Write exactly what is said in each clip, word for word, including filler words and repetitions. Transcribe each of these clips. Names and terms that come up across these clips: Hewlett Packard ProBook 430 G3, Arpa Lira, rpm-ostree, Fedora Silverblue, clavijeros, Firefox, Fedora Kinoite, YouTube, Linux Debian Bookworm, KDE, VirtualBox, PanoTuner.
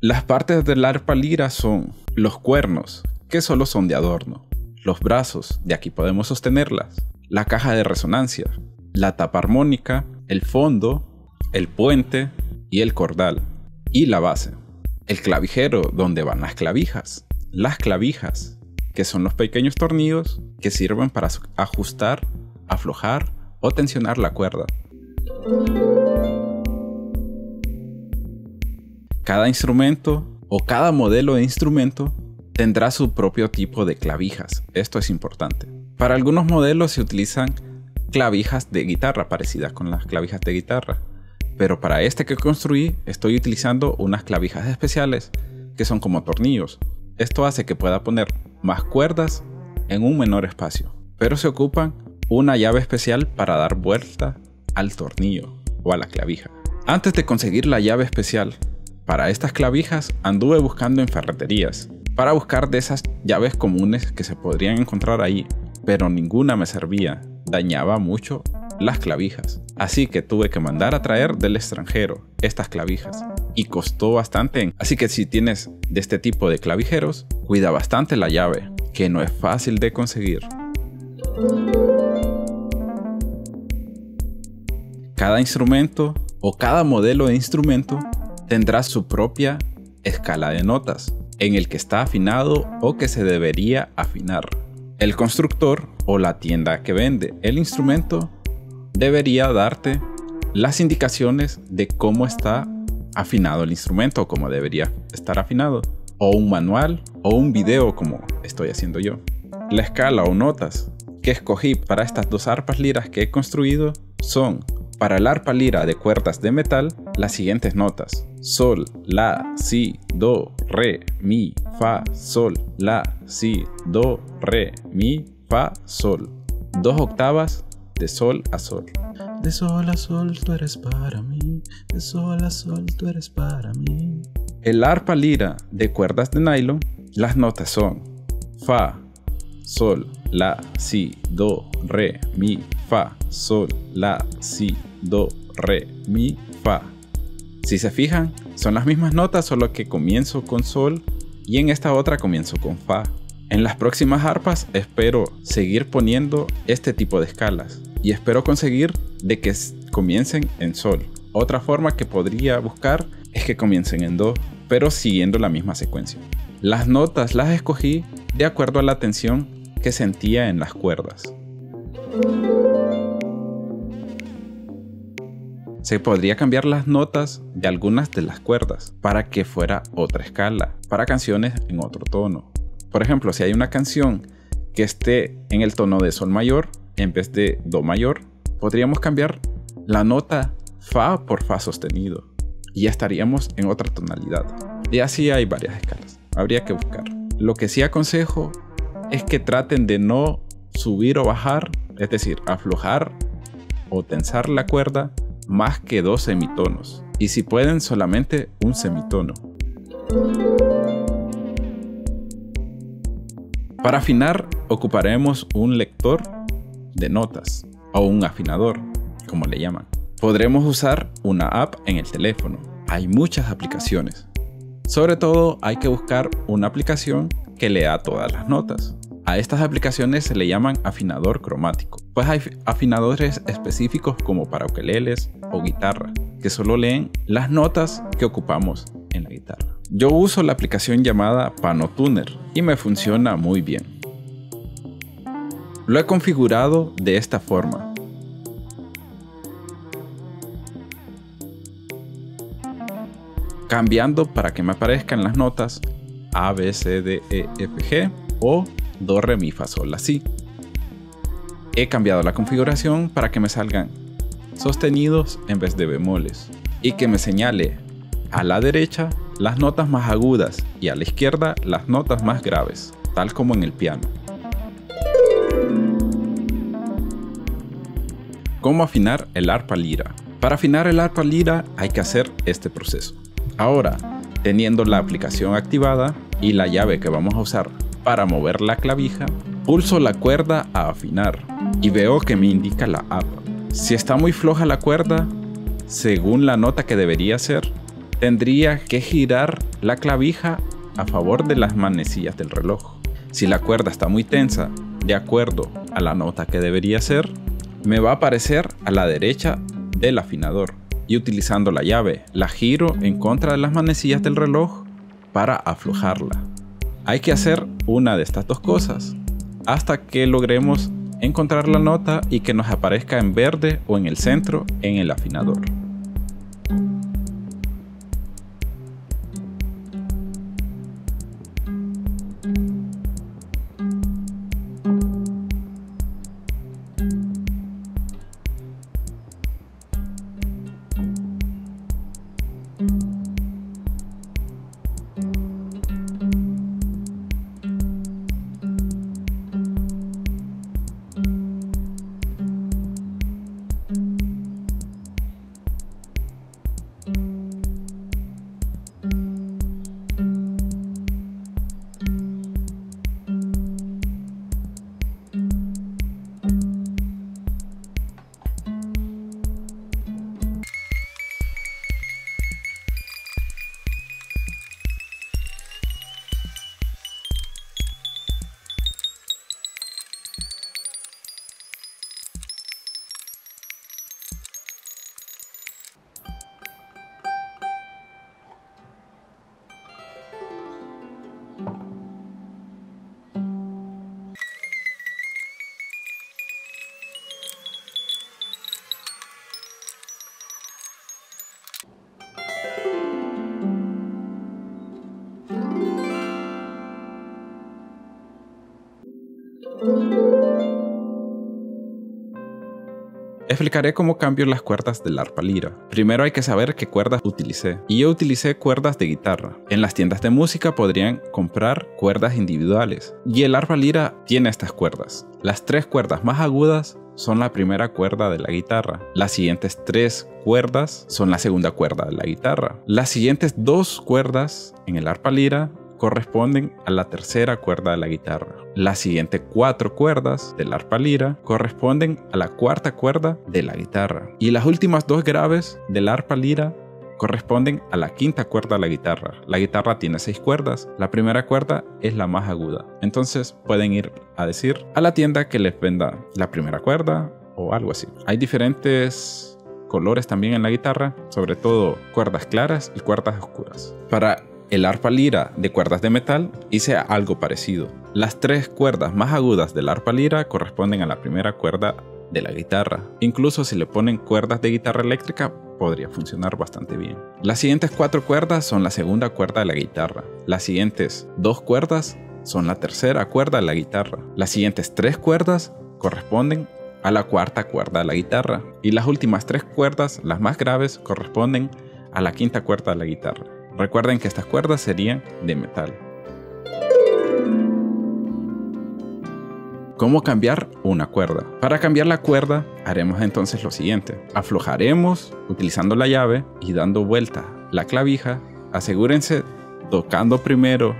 Las partes del arpa lira son los cuernos, que solo son de adorno, los brazos, de aquí podemos sostenerlas, la caja de resonancia, la tapa armónica, el fondo, el puente y el cordal, y la base, el clavijero donde van las clavijas, las clavijas, que son los pequeños tornillos que sirven para ajustar, aflojar o tensionar la cuerda. Cada instrumento o cada modelo de instrumento tendrá su propio tipo de clavijas, esto es importante. Para algunos modelos se utilizan clavijas de guitarra, parecidas con las clavijas de guitarra, pero para este que construí estoy utilizando unas clavijas especiales que son como tornillos. Esto hace que pueda poner más cuerdas en un menor espacio, pero se ocupan una llave especial para dar vuelta al tornillo o a la clavija. Antes de conseguir la llave especial para estas clavijas, anduve buscando en ferreterías para buscar de esas llaves comunes que se podrían encontrar ahí, pero ninguna me servía, dañaba mucho las clavijas. Así que tuve que mandar a traer del extranjero estas clavijas y costó bastante. Así que si tienes de este tipo de clavijeros, cuida bastante la llave, que no es fácil de conseguir. Cada instrumento o cada modelo de instrumento tendrá su propia escala de notas en el que está afinado o que se debería afinar. El constructor o la tienda que vende el instrumento debería darte las indicaciones de cómo está afinado el instrumento o cómo debería estar afinado, o un manual o un video como estoy haciendo yo. La escala o notas que escogí para estas dos arpas liras que he construido son: para el arpa lira de cuerdas de metal, las siguientes notas: sol, la, si, do, re, mi, fa, sol, la, si, do, re, mi, fa, sol. Dos octavas de sol a sol. De sol a sol tú eres para mí, de sol a sol tú eres para mí. El arpa lira de cuerdas de nylon, las notas son fa, sol, la, si, do, re, mi, fa, sol, la, si, do, re, mi, fa. Si se fijan, son las mismas notas, solo que comienzo con sol y en esta otra comienzo con fa. En las próximas arpas espero seguir poniendo este tipo de escalas y espero conseguir de que comiencen en sol. Otra forma que podría buscar es que comiencen en do, pero siguiendo la misma secuencia. Las notas las escogí de acuerdo a la tensión que sentía en las cuerdas. Se podría cambiar las notas de algunas de las cuerdas para que fuera otra escala, para canciones en otro tono. Por ejemplo, si hay una canción que esté en el tono de sol mayor en vez de do mayor, podríamos cambiar la nota fa por fa sostenido y ya estaríamos en otra tonalidad. Y así hay varias escalas, habría que buscar. Lo que sí aconsejo es que traten de no subir o bajar, es decir, aflojar o tensar la cuerda más que dos semitonos, y si pueden solamente un semitono. Para afinar ocuparemos un lector de notas o un afinador, como le llaman. Podremos usar una app en el teléfono, hay muchas aplicaciones. Sobre todo hay que buscar una aplicación que lea todas las notas. A estas aplicaciones se le llaman afinador cromático, pues hay afinadores específicos como para ukuleles o guitarra, que solo leen las notas que ocupamos en la guitarra. Yo uso la aplicación llamada PanoTuner y me funciona muy bien. Lo he configurado de esta forma. Cambiando para que me aparezcan las notas A, B, C, D, E, F, G o do, re, mi, fa, sol, la, si. He cambiado la configuración para que me salgan sostenidos en vez de bemoles y que me señale a la derecha las notas más agudas y a la izquierda las notas más graves, tal como en el piano. ¿Cómo afinar el arpa lira? Para afinar el arpa lira hay que hacer este proceso. Ahora, teniendo la aplicación activada y la llave que vamos a usar para mover la clavija, pulso la cuerda a afinar y veo que me indica la app. Si está muy floja la cuerda, según la nota que debería ser, tendría que girar la clavija a favor de las manecillas del reloj. Si la cuerda está muy tensa, de acuerdo a la nota que debería ser, me va a aparecer a la derecha del afinador, y utilizando la llave la giro en contra de las manecillas del reloj para aflojarla. Hay que hacer una de estas dos cosas hasta que logremos encontrar la nota y que nos aparezca en verde o en el centro en el afinador. Explicaré cómo cambio las cuerdas del arpa lira. Primero hay que saber qué cuerdas utilicé. Y yo utilicé cuerdas de guitarra. En las tiendas de música podrían comprar cuerdas individuales. Y el arpa lira tiene estas cuerdas. Las tres cuerdas más agudas son la primera cuerda de la guitarra. Las siguientes tres cuerdas son la segunda cuerda de la guitarra. Las siguientes dos cuerdas en el arpa lira corresponden a la tercera cuerda de la guitarra. Las siguientes cuatro cuerdas del arpa lira corresponden a la cuarta cuerda de la guitarra. Y las últimas dos graves del arpa lira corresponden a la quinta cuerda de la guitarra. La guitarra tiene seis cuerdas, la primera cuerda es la más aguda. Entonces pueden ir a decir a la tienda que les venda la primera cuerda o algo así. Hay diferentes colores también en la guitarra, sobre todo cuerdas claras y cuerdas oscuras. Para el arpa lira de cuerdas de metal hice algo parecido. Las tres cuerdas más agudas del arpa lira corresponden a la primera cuerda de la guitarra. Incluso si le ponen cuerdas de guitarra eléctrica podría funcionar bastante bien. Las siguientes cuatro cuerdas son la segunda cuerda de la guitarra. Las siguientes dos cuerdas son la tercera cuerda de la guitarra. Las siguientes tres cuerdas corresponden a la cuarta cuerda de la guitarra. Y las últimas tres cuerdas, las más graves, corresponden a la quinta cuerda de la guitarra. Recuerden que estas cuerdas serían de metal. ¿Cómo cambiar una cuerda? Para cambiar la cuerda haremos entonces lo siguiente. Aflojaremos utilizando la llave y dando vuelta la clavija. Asegúrense tocando primero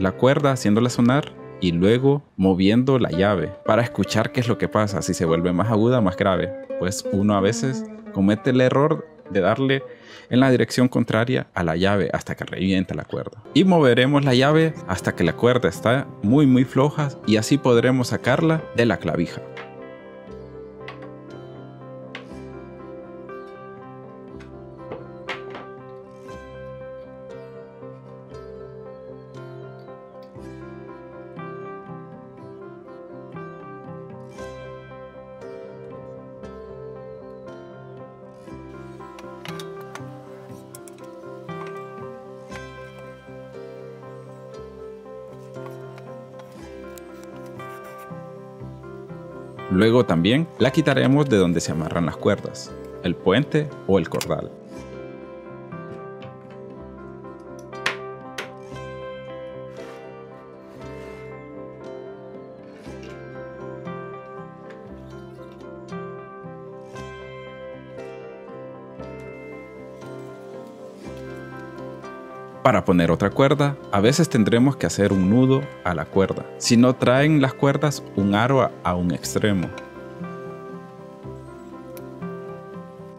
la cuerda, haciéndola sonar y luego moviendo la llave para escuchar qué es lo que pasa, si se vuelve más aguda o más grave. Pues uno a veces comete el error de darle en la dirección contraria a la llave hasta que revienta la cuerda, y moveremos la llave hasta que la cuerda está muy muy floja y así podremos sacarla de la clavija. Luego también la quitaremos de donde se amarran las cuerdas, el puente o el cordal. Para poner otra cuerda, a veces tendremos que hacer un nudo a la cuerda. Si no traen las cuerdas, un aro a un extremo.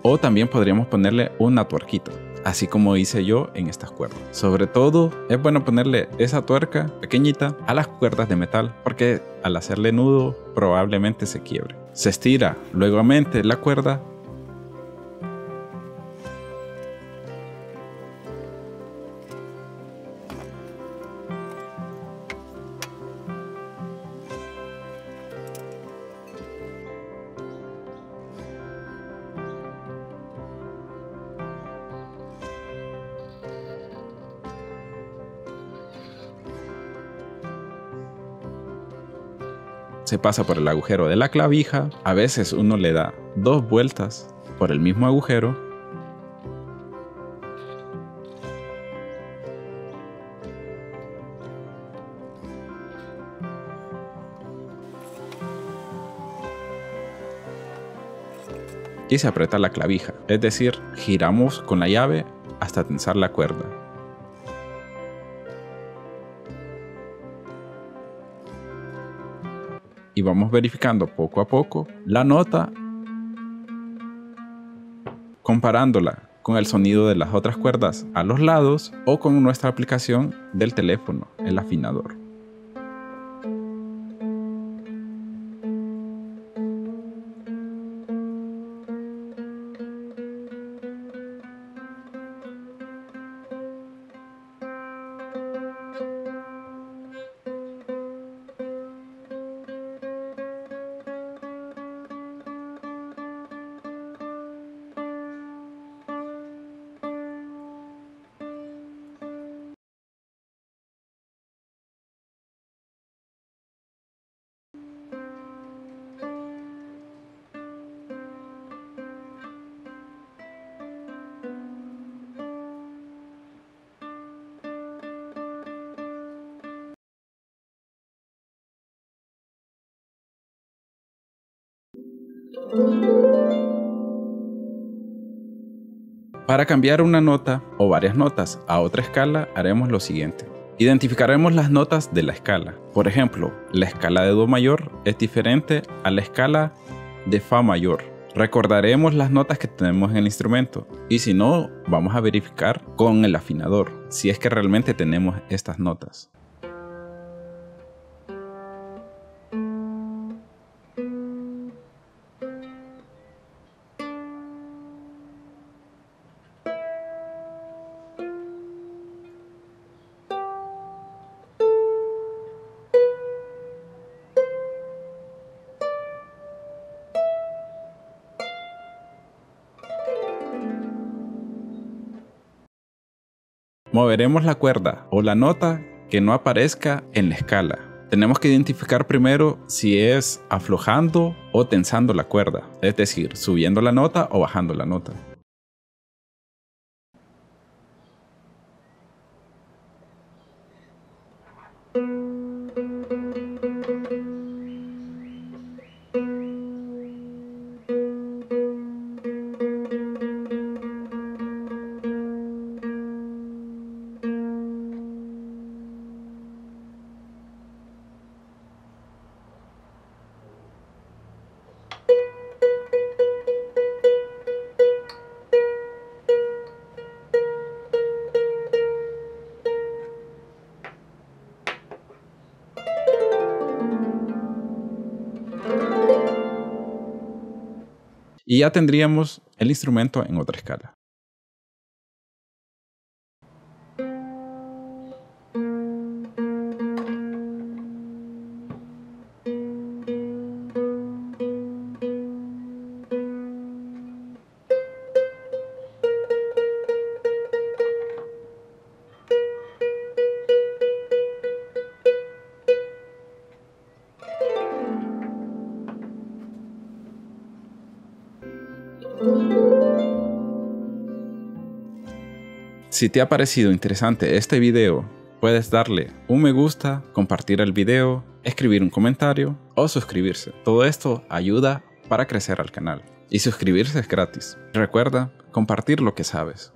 o también podríamos ponerle una tuerquita, así como hice yo en estas cuerdas. Sobre todo es bueno ponerle esa tuerca pequeñita a las cuerdas de metal, porque al hacerle nudo probablemente se quiebre. Se estira luegamente la cuerda . Se pasa por el agujero de la clavija. A veces uno le da dos vueltas por el mismo agujero. Y se aprieta la clavija. Es decir, giramos con la llave hasta tensar la cuerda. Y vamos verificando poco a poco la nota, comparándola con el sonido de las otras cuerdas a los lados o con nuestra aplicación del teléfono, el afinador. Para cambiar una nota o varias notas a otra escala haremos lo siguiente. Identificaremos las notas de la escala. Por ejemplo, la escala de do mayor es diferente a la escala de fa mayor. Recordaremos las notas que tenemos en el instrumento y si no, vamos a verificar con el afinador si es que realmente tenemos estas notas. Moveremos la cuerda o la nota que no aparezca en la escala. Tenemos que identificar primero si es aflojando o tensando la cuerda, es decir, subiendo la nota o bajando la nota. Y ya tendríamos el instrumento en otra escala. Si te ha parecido interesante este video, puedes darle un me gusta, compartir el video, escribir un comentario o suscribirse. Todo esto ayuda para crecer al canal y suscribirse es gratis. Recuerda compartir lo que sabes.